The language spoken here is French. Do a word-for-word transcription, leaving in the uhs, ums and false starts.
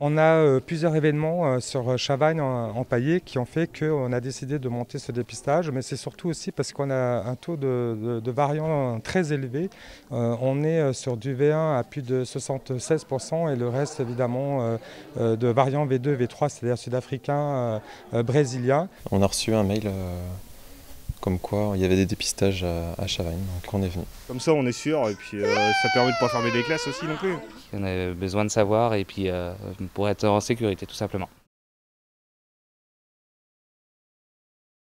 On a plusieurs événements sur Chavagnes-en-Paillers qui ont fait qu'on a décidé de monter ce dépistage, mais c'est surtout aussi parce qu'on a un taux de, de, de variants très élevé. Euh, on est sur du V un à plus de soixante-seize pour cent et le reste évidemment euh, de variants V deux, V trois, c'est-à-dire sud-africains, euh, brésiliens. On a reçu un mail euh, comme quoi il y avait des dépistages à, à Chavagnes, donc on est venu. Comme ça on est sûr et puis euh, ça permet de ne pas fermer les classes aussi non plus. On a besoin de savoir et puis euh, pour être en sécurité tout simplement.